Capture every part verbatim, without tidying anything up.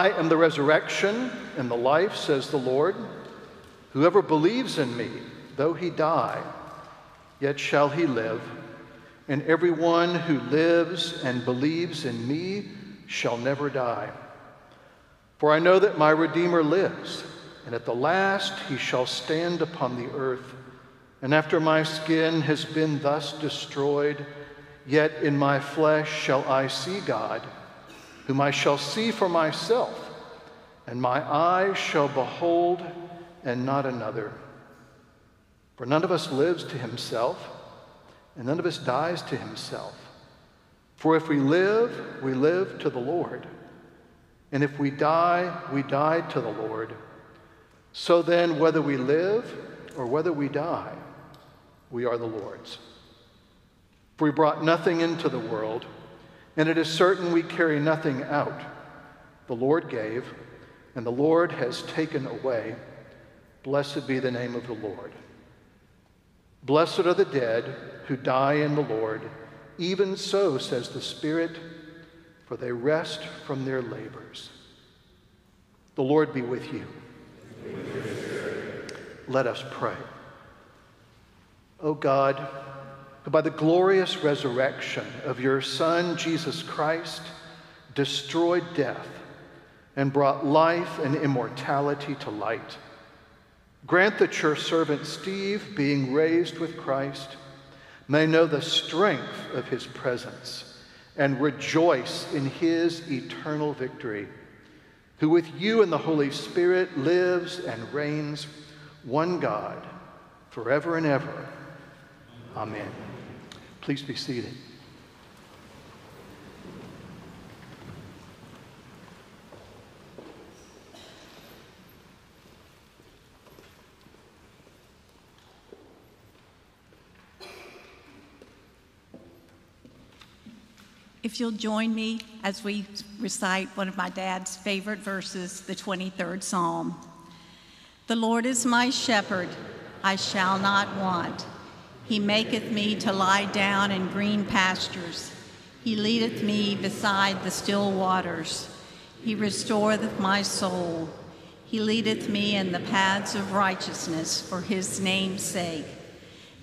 I am the resurrection and the life, says the Lord. Whoever believes in me, though he die, yet shall he live. And everyone who lives and believes in me shall never die. For I know that my Redeemer lives, and at the last he shall stand upon the earth. And after my skin has been thus destroyed, yet in my flesh shall I see God, whom I shall see for myself, and my eyes shall behold, and not another. For none of us lives to himself, and none of us dies to himself. For if we live, we live to the Lord, and if we die, we die to the Lord. So then, whether we live or whether we die, we are the Lord's. For we brought nothing into the world, and it is certain we carry nothing out. The Lord gave, and the Lord has taken away. Blessed be the name of the Lord. Blessed are the dead who die in the Lord. Even so, says the Spirit, for they rest from their labors. The Lord be with you. Let us pray. O God, who by the glorious resurrection of your Son, Jesus Christ, destroyed death and brought life and immortality to light, grant that your servant Steve, being raised with Christ, may know the strength of his presence and rejoice in his eternal victory, who with you and the Holy Spirit lives and reigns, one God, forever and ever. Amen. Please be seated. If you'll join me as we recite one of my dad's favorite verses, the twenty-third Psalm. The Lord is my shepherd, I shall not want. He maketh me to lie down in green pastures. He leadeth me beside the still waters. He restoreth my soul. He leadeth me in the paths of righteousness for his name's sake.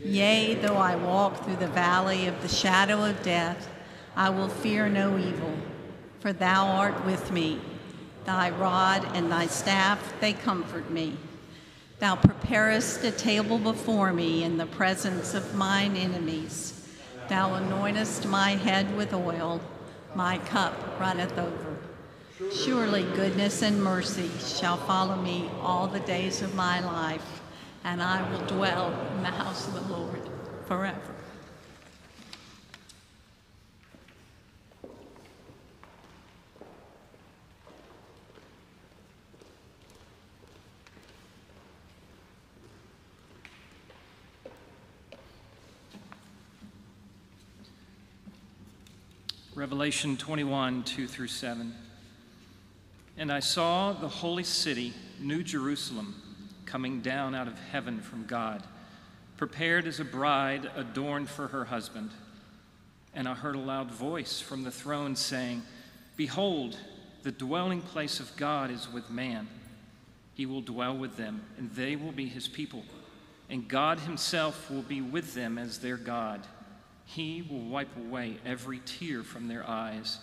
Yea, though I walk through the valley of the shadow of death, I will fear no evil, for thou art with me. Thy rod and thy staff, they comfort me. Thou preparest a table before me in the presence of mine enemies. Thou anointest my head with oil. My cup runneth over. Surely goodness and mercy shall follow me all the days of my life, and I will dwell in the house of the Lord forever. Revelation twenty-one, two through seven. And I saw the holy city, New Jerusalem, coming down out of heaven from God, prepared as a bride adorned for her husband. And I heard a loud voice from the throne saying, Behold, the dwelling place of God is with man. He will dwell with them, and they will be his people. And God himself will be with them as their God. He will wipe away every tear from their eyes,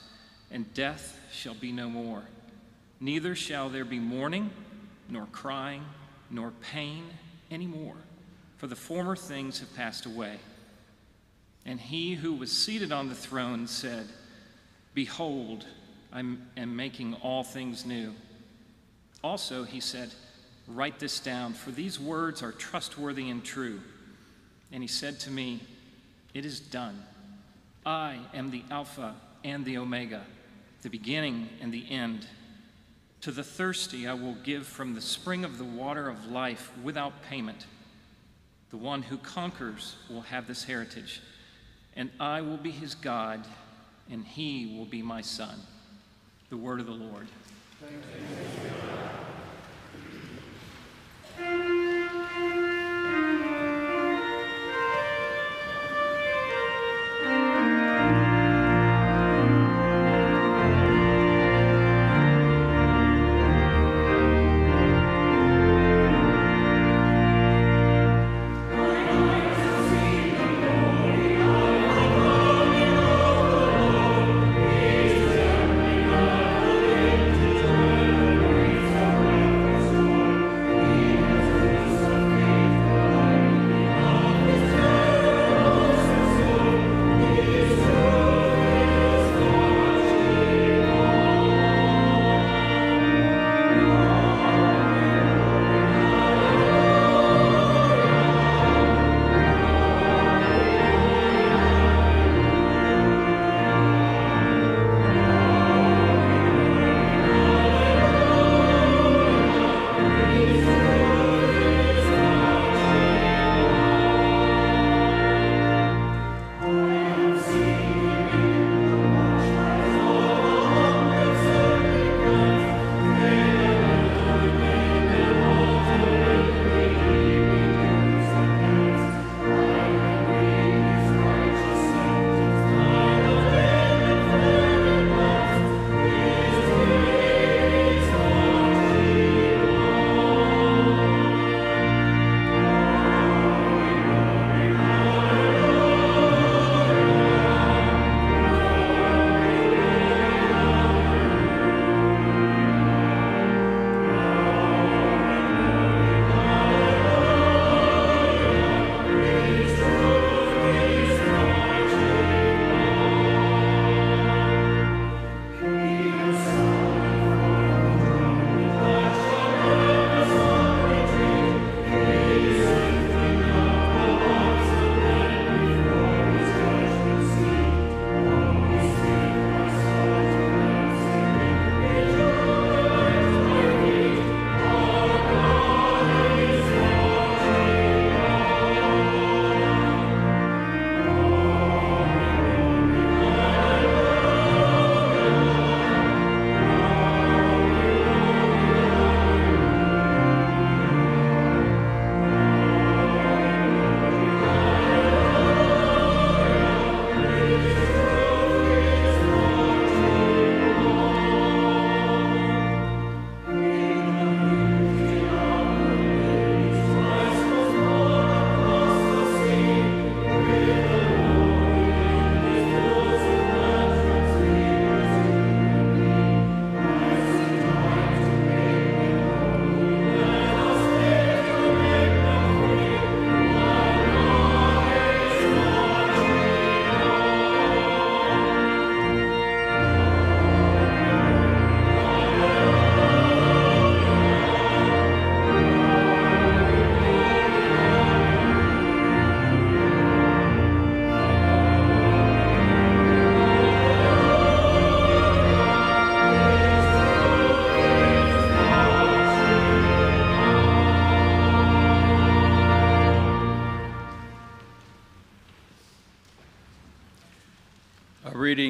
and death shall be no more. Neither shall there be mourning, nor crying, nor pain any more, for the former things have passed away. And he who was seated on the throne said, Behold, I am making all things new. Also he said, Write this down, for these words are trustworthy and true. And he said to me, It is done. I am the Alpha and the Omega, the beginning and the end. To the thirsty I will give from the spring of the water of life without payment. The one who conquers will have this heritage, and I will be his God, and he will be my son. The word of the Lord. Thanks be to God.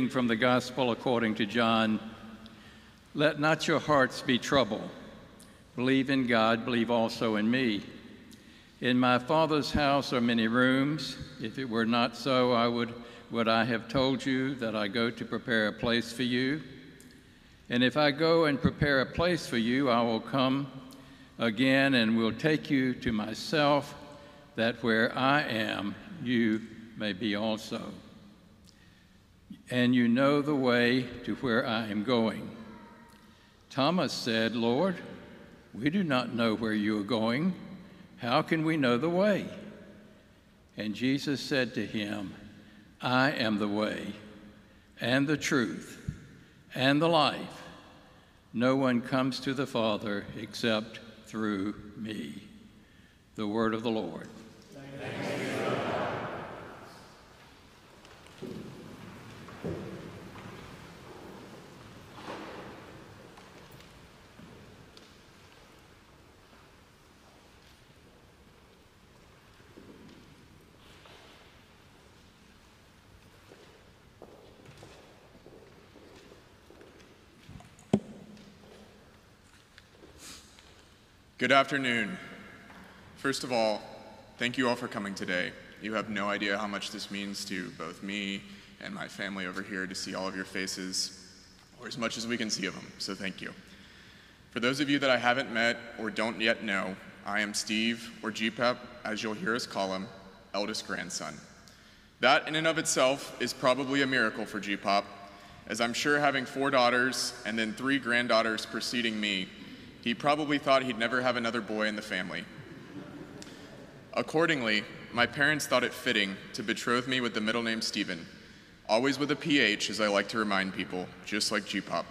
reading from the Gospel according to John. Let not your hearts be troubled. Believe in God, believe also in me. In my Father's house are many rooms. If it were not so, I would, would I have told you that I go to prepare a place for you? And if I go and prepare a place for you, I will come again and will take you to myself, that where I am, you may be also. And you know the way to where I am going. Thomas said, Lord, we do not know where you are going. How can we know the way? And Jesus said to him, I am the way and the truth and the life. No one comes to the Father except through me. The word of the Lord. Thanks be to God. Good afternoon. First of all, thank you all for coming today. You have no idea how much this means to both me and my family over here to see all of your faces, or as much as we can see of them, so thank you. For those of you that I haven't met or don't yet know, I am Steve, or G P E P, as you'll hear us call him, eldest grandson. That in and of itself is probably a miracle for G P O P, as I'm sure having four daughters and then three granddaughters preceding me, he probably thought he'd never have another boy in the family. Accordingly, my parents thought it fitting to betroth me with the middle name Stephen, always with a P H, as I like to remind people, just like G P O P.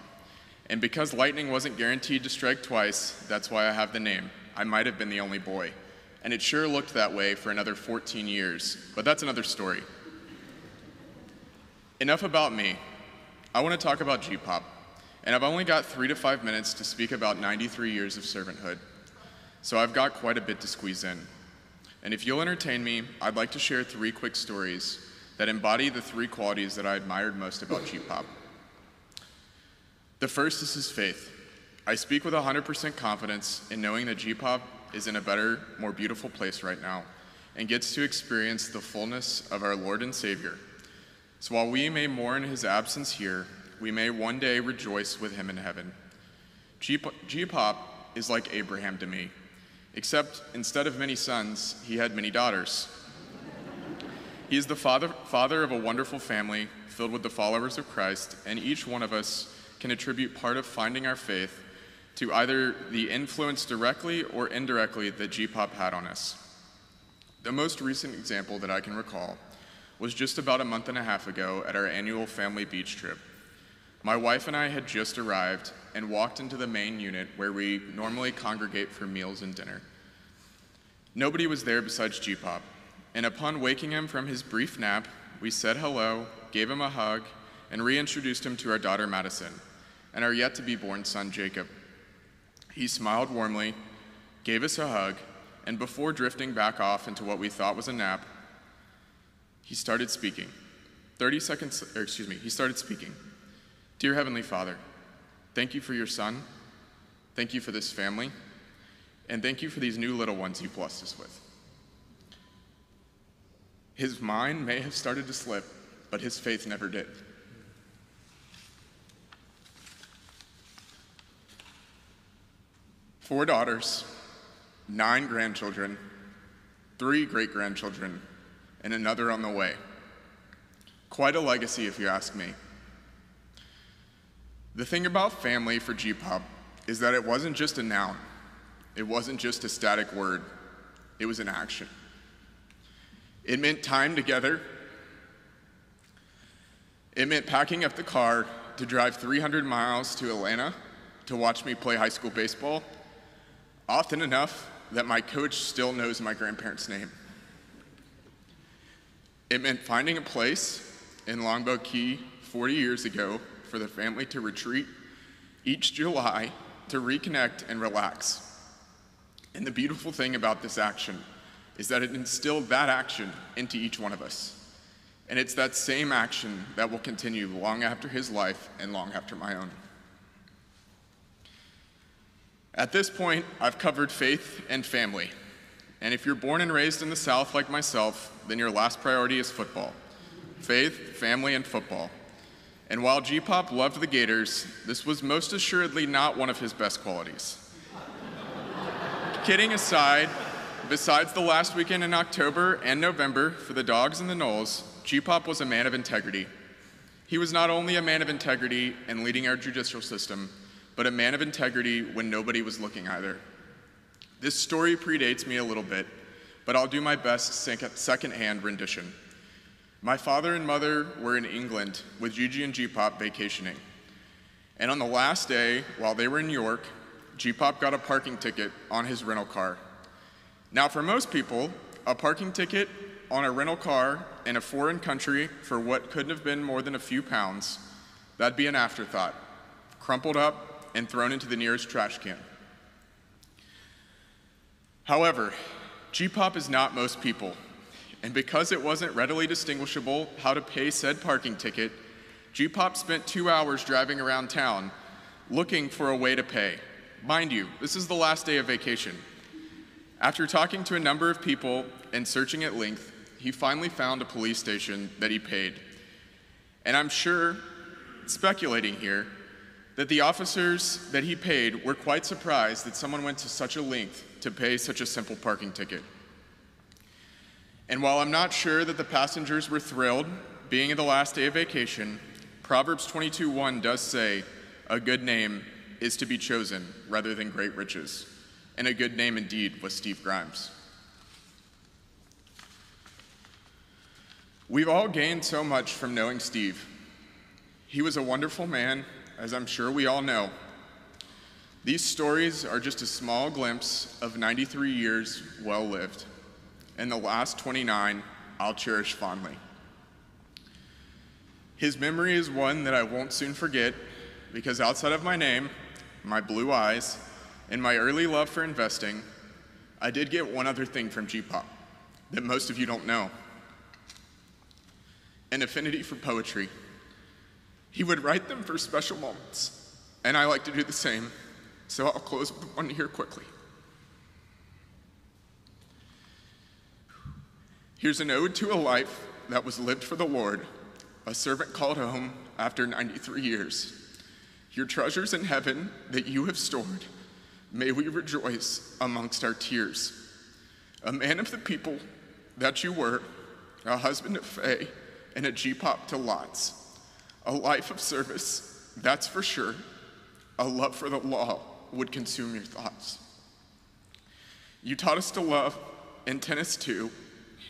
And because lightning wasn't guaranteed to strike twice, that's why I have the name. I might have been the only boy. And it sure looked that way for another fourteen years, but that's another story. Enough about me. I want to talk about G P O P, and I've only got three to five minutes to speak about ninety-three years of servanthood. So I've got quite a bit to squeeze in. And if you'll entertain me, I'd like to share three quick stories that embody the three qualities that I admired most about G P O P. The first is his faith. I speak with one hundred percent confidence in knowing that G P O P is in a better, more beautiful place right now and gets to experience the fullness of our Lord and Savior. So while we may mourn his absence here, we may one day rejoice with him in heaven. G P O P is like Abraham to me, except instead of many sons, he had many daughters. He is the father, father of a wonderful family filled with the followers of Christ, and each one of us can attribute part of finding our faith to either the influence directly or indirectly that G P O P had on us. The most recent example that I can recall was just about a month and a half ago at our annual family beach trip. My wife and I had just arrived and walked into the main unit where we normally congregate for meals and dinner. Nobody was there besides G P O P, and upon waking him from his brief nap, we said hello, gave him a hug, and reintroduced him to our daughter Madison and our yet-to-be-born son Jacob. He smiled warmly, gave us a hug, and before drifting back off into what we thought was a nap, he started speaking. thirty seconds, or excuse me, he started speaking. Dear Heavenly Father, thank you for your son, thank you for this family, and thank you for these new little ones you've blessed us with. His mind may have started to slip, but his faith never did. Four daughters, nine grandchildren, three great-grandchildren, and another on the way. Quite a legacy, if you ask me. The thing about family for G P O P is that it wasn't just a noun. It wasn't just a static word. It was an action. It meant time together. It meant packing up the car to drive three hundred miles to Atlanta to watch me play high school baseball, often enough that my coach still knows my grandparents' name. It meant finding a place in Longboat Key forty years ago for the family to retreat each July to reconnect and relax. And the beautiful thing about this action is that it instilled that action into each one of us. And it's that same action that will continue long after his life and long after my own. At this point, I've covered faith and family. And if you're born and raised in the South like myself, then your last priority is football. Faith, family, and football. And while G-Pop loved the Gators, this was most assuredly not one of his best qualities. Kidding aside, besides the last weekend in October and November for the Dogs and the Knolls, G-Pop was a man of integrity. He was not only a man of integrity in leading our judicial system, but a man of integrity when nobody was looking either. This story predates me a little bit, but I'll do my best second-hand rendition. My father and mother were in England with Gigi and G-Pop vacationing. And on the last day, while they were in York, G-Pop got a parking ticket on his rental car. Now for most people, a parking ticket on a rental car in a foreign country for what couldn't have been more than a few pounds, that'd be an afterthought, crumpled up and thrown into the nearest trash can. However, G-Pop is not most people, and because it wasn't readily distinguishable how to pay said parking ticket, G-Pop spent two hours driving around town looking for a way to pay. Mind you, this is the last day of vacation. After talking to a number of people and searching at length, he finally found a police station that he paid. And I'm sure, speculating here, that the officers that he paid were quite surprised that someone went to such a length to pay such a simple parking ticket. And while I'm not sure that the passengers were thrilled, being in the last day of vacation, Proverbs twenty-two one does say, a good name is to be chosen rather than great riches. And a good name indeed was Steve Grimes. We've all gained so much from knowing Steve. He was a wonderful man, as I'm sure we all know. These stories are just a small glimpse of ninety-three years well lived, and the last twenty-nine I'll cherish fondly. His memory is one that I won't soon forget, because outside of my name, my blue eyes, and my early love for investing, I did get one other thing from G-Pop that most of you don't know, an affinity for poetry. He would write them for special moments, and I like to do the same, so I'll close with one here quickly. Here's an ode to a life that was lived for the Lord, a servant called home after ninety-three years. Your treasures in heaven that you have stored, may we rejoice amongst our tears. A man of the people that you were, a husband of Fay, and a G-Pop to lots. A life of service, that's for sure. A love for the law would consume your thoughts. You taught us to love, and tennis too.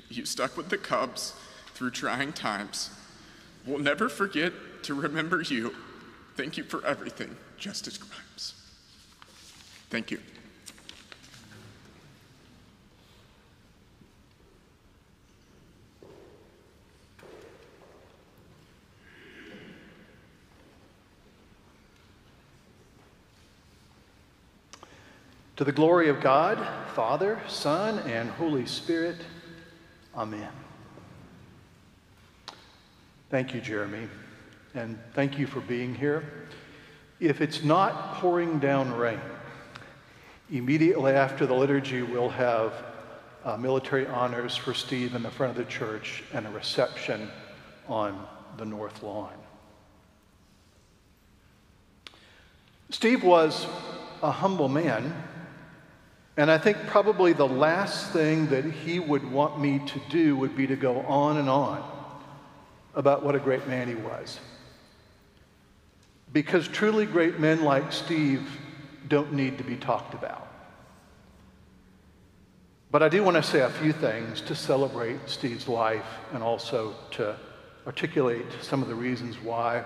You stuck with the Cubs through trying times. We'll never forget to remember you. Thank you for everything, Justice Grimes. Thank you. To the glory of God, Father, Son, and Holy Spirit, amen. Thank you, Jeremy, and thank you for being here. If it's not pouring down rain, immediately after the liturgy, we'll have uh, military honors for Steve in the front of the church and a reception on the north lawn. Steve was a humble man. And I think probably the last thing that he would want me to do would be to go on and on about what a great man he was. Because truly great men like Steve don't need to be talked about. But I do want to say a few things to celebrate Steve's life and also to articulate some of the reasons why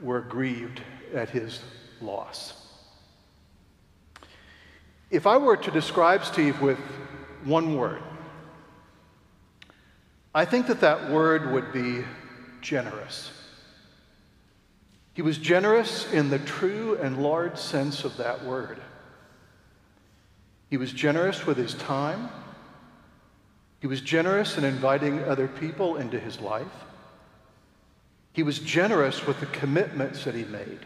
we're grieved at his loss. If I were to describe Steve with one word, I think that that word would be generous. He was generous in the true and large sense of that word. He was generous with his time. He was generous in inviting other people into his life. He was generous with the commitments that he made.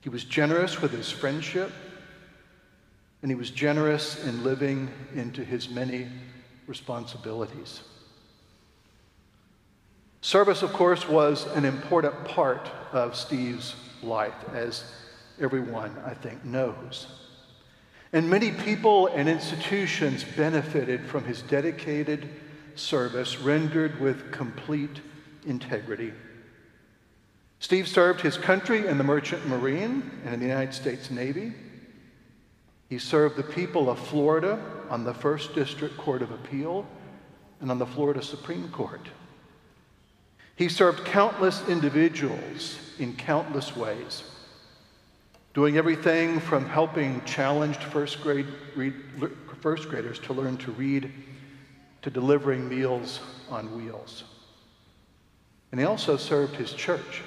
He was generous with his friendship, and he was generous in living into his many responsibilities. Service, of course, was an important part of Steve's life, as everyone, I think, knows. And many people and institutions benefited from his dedicated service rendered with complete integrity. Steve served his country in the Merchant Marine and in the United States Navy. He served the people of Florida on the First District Court of Appeal and on the Florida Supreme Court. He served countless individuals in countless ways, doing everything from helping challenged first grade read, first graders to learn to read to delivering meals on wheels. And he also served his church.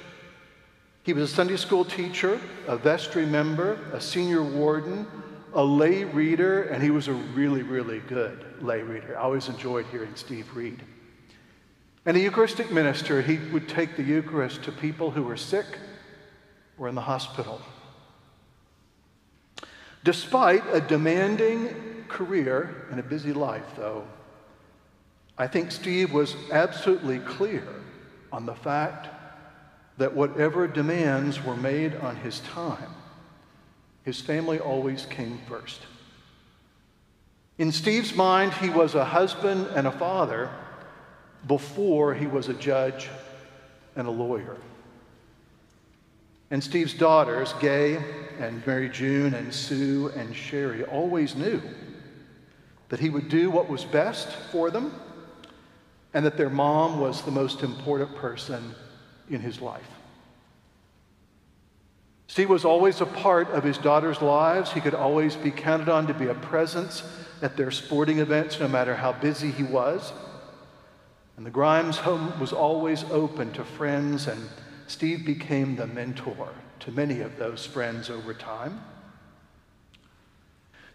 He was a Sunday school teacher, a vestry member, a senior warden, a lay reader, and he was a really, really good lay reader. I always enjoyed hearing Steve read. And a Eucharistic minister, he would take the Eucharist to people who were sick or in the hospital. Despite a demanding career and a busy life, though, I think Steve was absolutely clear on the fact that whatever demands were made on his time, his family always came first. In Steve's mind, he was a husband and a father before he was a judge and a lawyer. And Steve's daughters, Gay and Mary June and Sue and Sherry, always knew that he would do what was best for them and that their mom was the most important person in his life. Steve was always a part of his daughters' lives. He could always be counted on to be a presence at their sporting events, no matter how busy he was. And the Grimes home was always open to friends, and Steve became the mentor to many of those friends over time.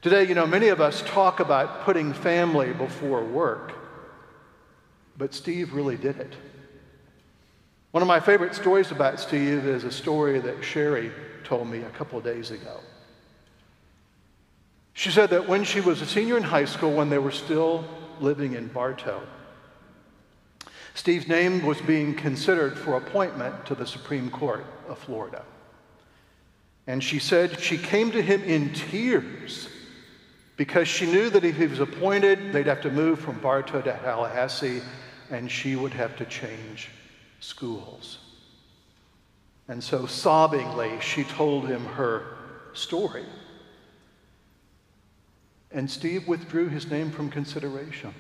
Today, you know, many of us talk about putting family before work, but Steve really did it. One of my favorite stories about Steve is a story that Sherry told me a couple of days ago. She said that when she was a senior in high school, when they were still living in Bartow, Steve's name was being considered for appointment to the Supreme Court of Florida. And she said she came to him in tears because she knew that if he was appointed, they'd have to move from Bartow to Tallahassee and she would have to change schools. And so sobbingly, she told him her story. And Steve withdrew his name from consideration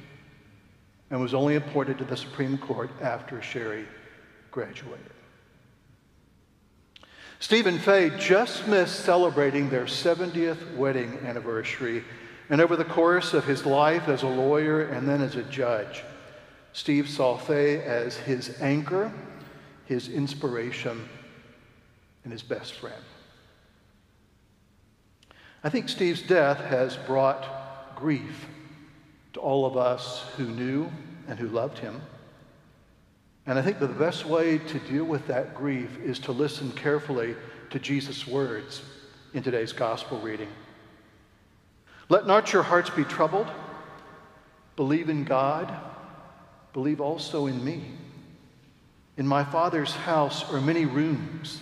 and was only appointed to the Supreme Court after Sherry graduated. Steve and Fay just missed celebrating their seventieth wedding anniversary, and over the course of his life as a lawyer and then as a judge, Steve saw Fay as his anchor, his inspiration, and his best friend. I think Steve's death has brought grief to all of us who knew and who loved him. And I think that the best way to deal with that grief is to listen carefully to Jesus' words in today's gospel reading. Let not your hearts be troubled. Believe in God. Believe also in me. In my Father's house are many rooms.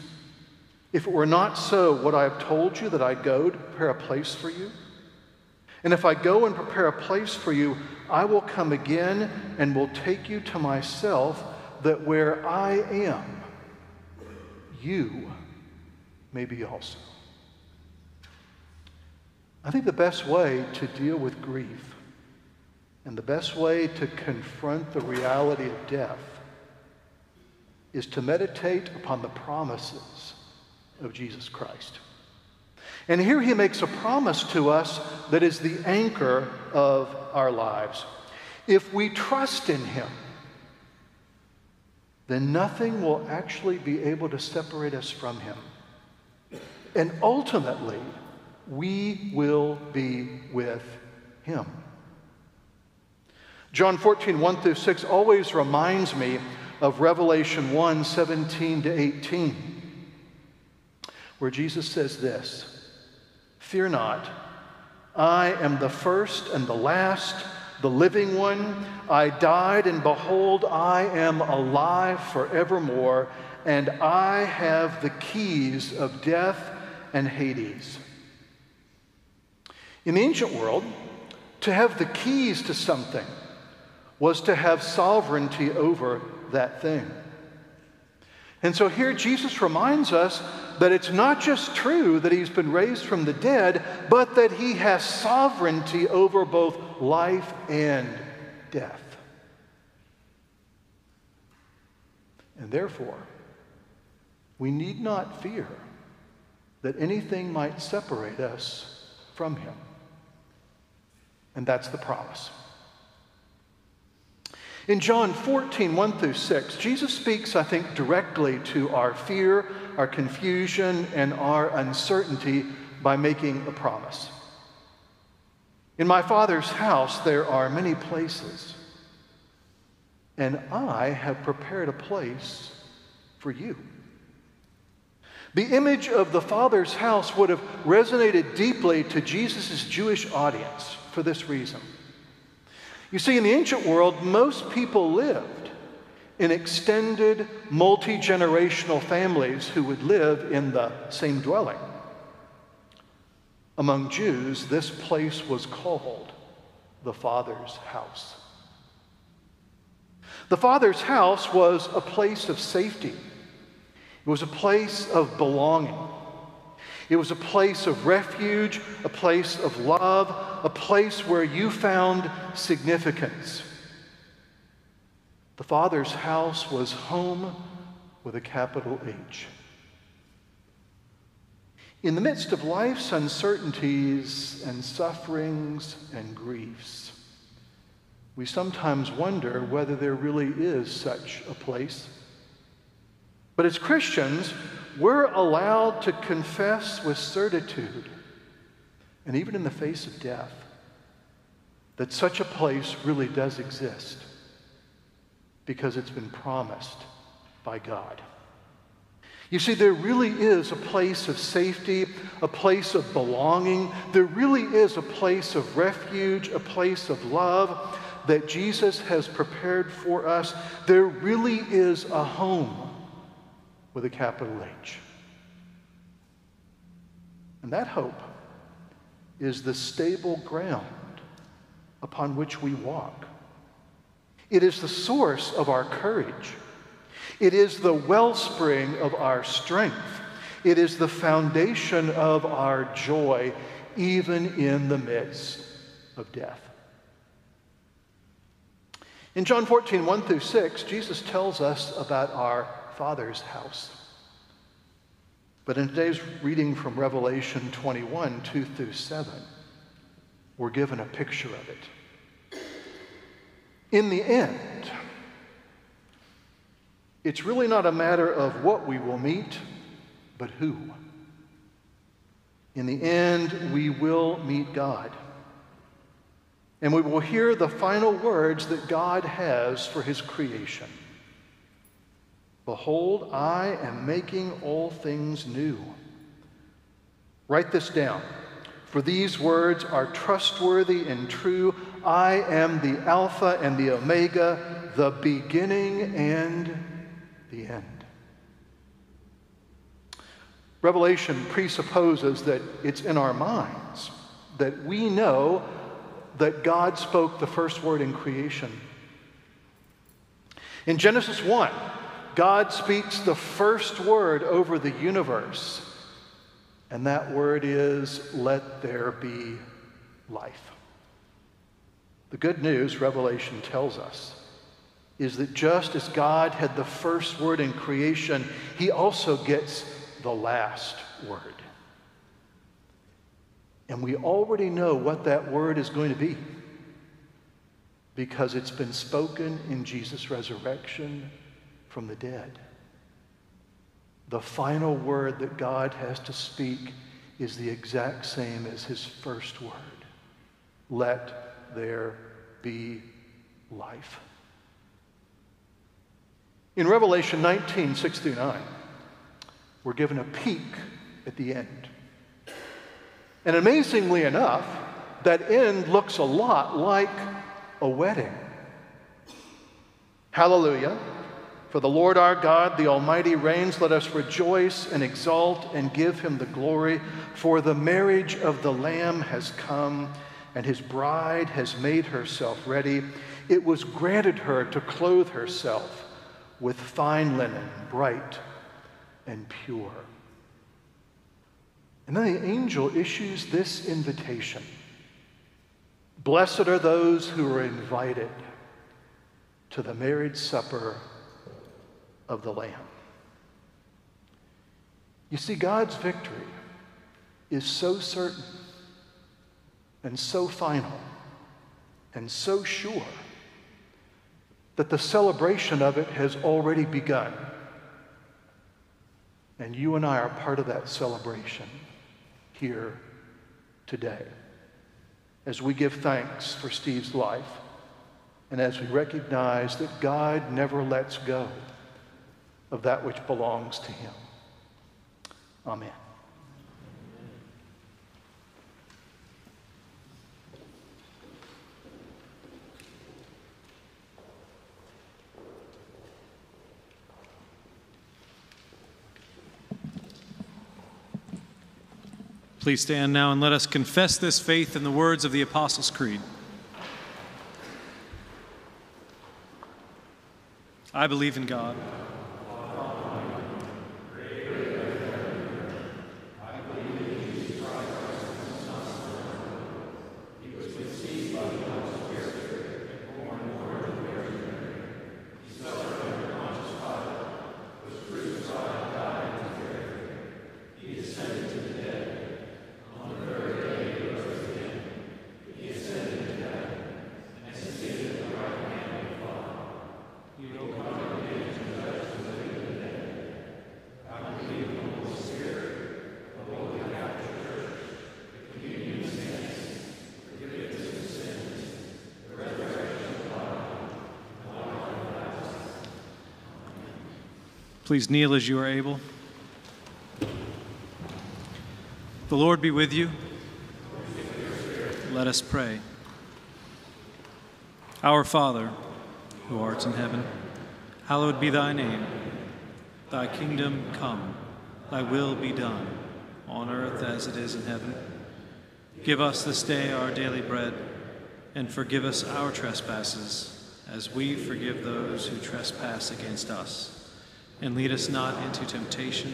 If it were not so, would I have told you that I go to prepare a place for you? And if I go and prepare a place for you, I will come again and will take you to myself, that where I am, you may be also. I think the best way to deal with grief and the best way to confront the reality of death is to meditate upon the promises of Jesus Christ. And here he makes a promise to us that is the anchor of our lives. If we trust in him, then nothing will actually be able to separate us from him. And ultimately, we will be with him. John fourteen, one through six always reminds me of Revelation one, seventeen to eighteen, where Jesus says this, "Fear not, I am the first and the last, the living one. I died, and behold, I am alive forevermore, and I have the keys of death and Hades." In the ancient world, to have the keys to something was to have sovereignty over that thing. And so here Jesus reminds us that it's not just true that he's been raised from the dead, but that he has sovereignty over both life and death. And therefore, we need not fear that anything might separate us from him. And that's the promise. In John fourteen, one through six, Jesus speaks, I think, directly to our fear, our confusion, and our uncertainty by making a promise. "In my Father's house there are many places, and I have prepared a place for you." The image of the Father's house would have resonated deeply to Jesus' Jewish audience for this reason. You see, in the ancient world, most people lived in extended, multi-generational families who would live in the same dwelling. Among Jews, this place was called the Father's house. The Father's house was a place of safety. It was a place of belonging. It was a place of refuge, a place of love, a place where you found significance. The Father's house was home with a capital H. In the midst of life's uncertainties and sufferings and griefs, we sometimes wonder whether there really is such a place. But as Christians, we're allowed to confess with certitude, and even in the face of death, that such a place really does exist because it's been promised by God. You see, there really is a place of safety, a place of belonging. There really is a place of refuge, a place of love that Jesus has prepared for us. There really is a home with a capital H. And that hope is the stable ground upon which we walk. It is the source of our courage. It is the wellspring of our strength. It is the foundation of our joy, even in the midst of death. In John fourteen, one through six, Jesus tells us about our Father's house. But in today's reading from Revelation twenty-one, two through seven, we're given a picture of it. In the end, it's really not a matter of what we will meet, but who. In the end, we will meet God, and we will hear the final words that God has for his creation. "Behold, I am making all things new." Write this down, for these words are trustworthy and true. I am the Alpha and the Omega, the beginning and the end. Revelation presupposes that it's in our minds that we know that God spoke the first word in creation. In Genesis one, God speaks the first word over the universe, and that word is, "Let there be life." The good news, Revelation tells us, is that just as God had the first word in creation, he also gets the last word. And we already know what that word is going to be because it's been spoken in Jesus' resurrection from the dead. The final word that God has to speak is the exact same as his first word. Let there be life. In Revelation nineteen, six through nine, we're given a peek at the end. And amazingly enough, that end looks a lot like a wedding. Hallelujah. For the Lord our God, the Almighty, reigns. Let us rejoice and exalt and give him the glory. For the marriage of the Lamb has come, and his bride has made herself ready. It was granted her to clothe herself with fine linen, bright and pure. And then the angel issues this invitation. Blessed are those who are invited to the marriage supper of the Lamb. You see, God's victory is so certain and so final and so sure that the celebration of it has already begun. And you and I are part of that celebration here today as we give thanks for Steve's life and as we recognize that God never lets go of that which belongs to him. Amen. Please stand now and let us confess this faith in the words of the Apostles' Creed. I believe in God, please kneel as you are able. The Lord be with you. Let us pray. Our Father, who art in heaven, hallowed be thy name. Thy kingdom come, thy will be done, on earth as it is in heaven. Give us this day our daily bread, and forgive us our trespasses, as we forgive those who trespass against us. And lead us not into temptation,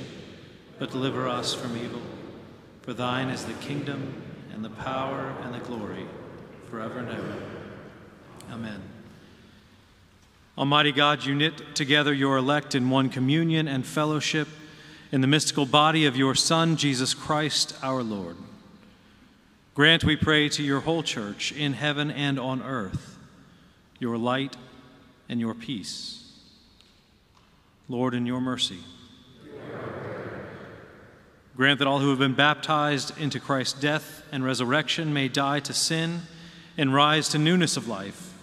but deliver us from evil. For thine is the kingdom, and the power, and the glory, forever and ever. Amen. Almighty God, you knit together your elect in one communion and fellowship in the mystical body of your Son, Jesus Christ, our Lord. Grant, we pray, to your whole church in heaven and on earth, your light and your peace. Lord, in your mercy, grant that all who have been baptized into Christ's death and resurrection may die to sin and rise to newness of life,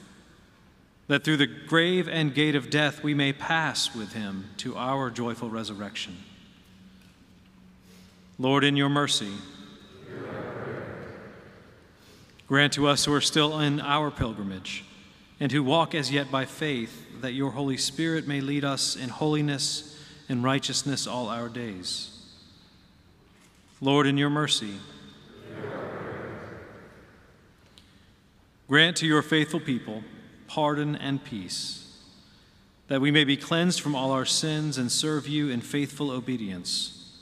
that through the grave and gate of death we may pass with him to our joyful resurrection. Lord, in your mercy, grant to us who are still in our pilgrimage and who walk as yet by faith, that your Holy Spirit may lead us in holiness and righteousness all our days. Lord, in your mercy, grant to your faithful people pardon and peace, that we may be cleansed from all our sins and serve you in faithful obedience.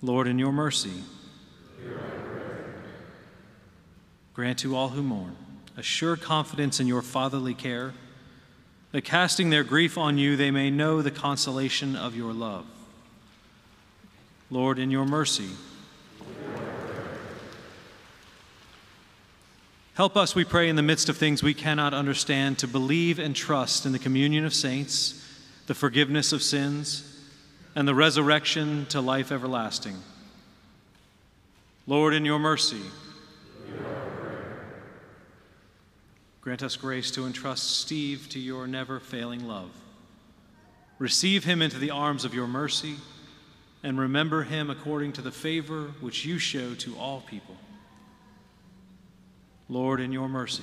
Lord, in your mercy, grant to all who mourn a sure confidence in your fatherly care, that casting their grief on you, they may know the consolation of your love. Lord, in your mercy, help us, we pray, in the midst of things we cannot understand, to believe and trust in the communion of saints, the forgiveness of sins, and the resurrection to life everlasting. Lord, in your mercy, grant us grace to entrust Steve to your never-failing love. Receive him into the arms of your mercy, and remember him according to the favor which you show to all people. Lord, in your mercy,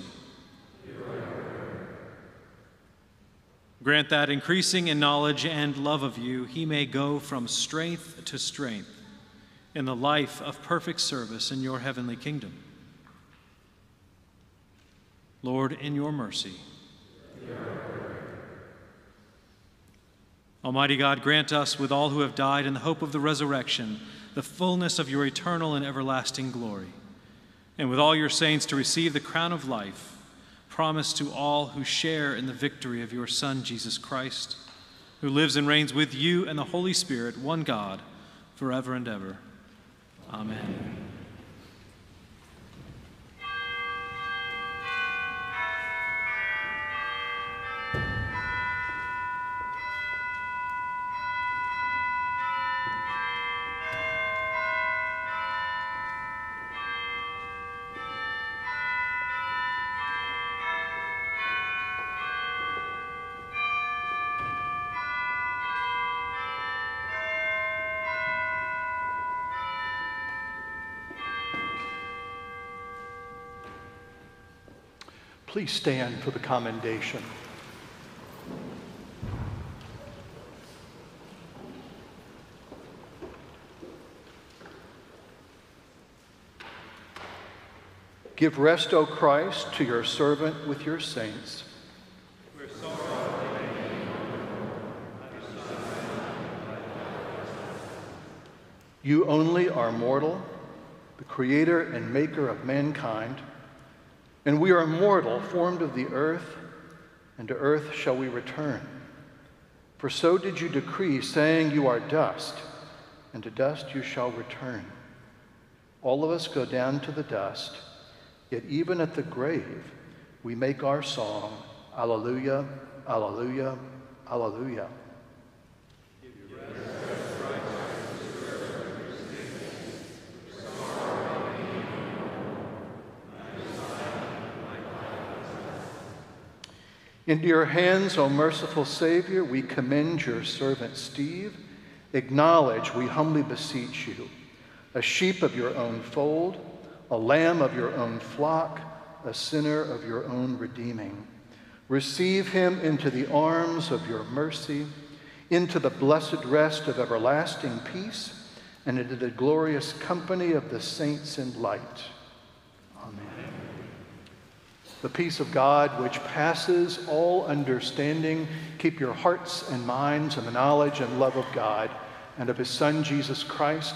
grant that, increasing in knowledge and love of you, he may go from strength to strength in the life of perfect service in your heavenly kingdom. Lord, in your mercy. Almighty God, grant us, with all who have died in the hope of the resurrection, the fullness of your eternal and everlasting glory, and with all your saints to receive the crown of life, promised to all who share in the victory of your Son, Jesus Christ, who lives and reigns with you and the Holy Spirit, one God, forever and ever. Amen. Amen. Please stand for the commendation. Give rest, O Christ, to your servant with your saints. You only are mortal, the creator and maker of mankind. And we are mortal, formed of the earth, and to earth shall we return. For so did you decree, saying, you are dust, and to dust you shall return. All of us go down to the dust, yet even at the grave we make our song, Alleluia, Alleluia, Alleluia. Into your hands, O merciful Savior, we commend your servant Steve. Acknowledge, we humbly beseech you, a sheep of your own fold, a lamb of your own flock, a sinner of your own redeeming. Receive him into the arms of your mercy, into the blessed rest of everlasting peace, and into the glorious company of the saints in light. Amen. The peace of God, which passes all understanding, keep your hearts and minds in the knowledge and love of God and of his Son, Jesus Christ,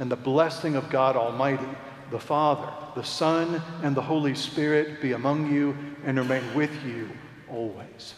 and the blessing of God Almighty, the Father, the Son, and the Holy Spirit be among you and remain with you always.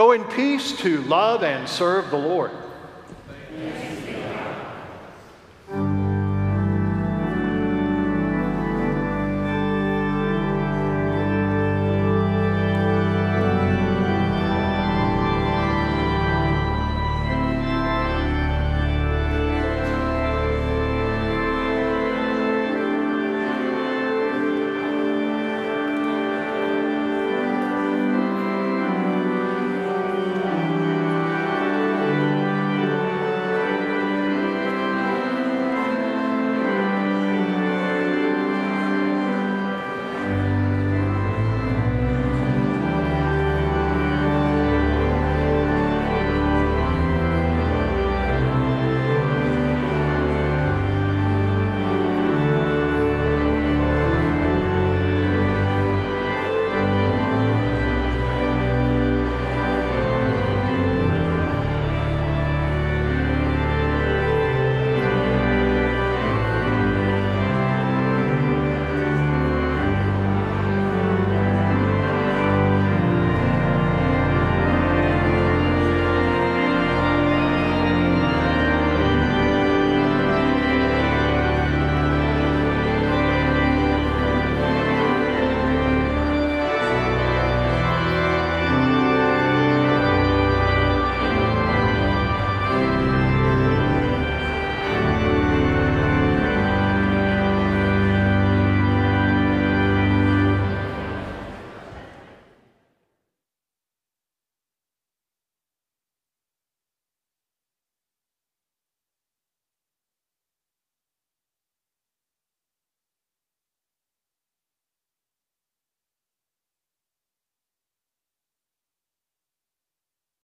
Go in peace to love and serve the Lord.